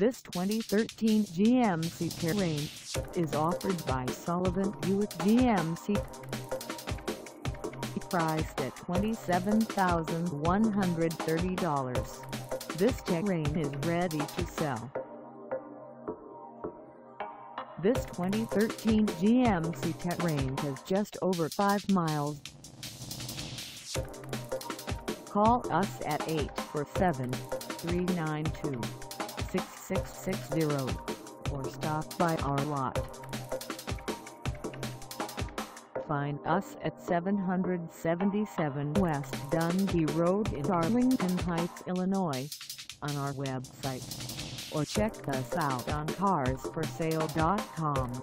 This 2013 GMC Terrain is offered by Sullivan Buick GMC. Priced at $27,130, this Terrain is ready to sell. This 2013 GMC Terrain has just over 5 miles. Call us at 847-392-6660 or stop by our lot. Find us at 777 West Dundee Road in Arlington Heights, Illinois, on our website, or check us out on carsforsale.com.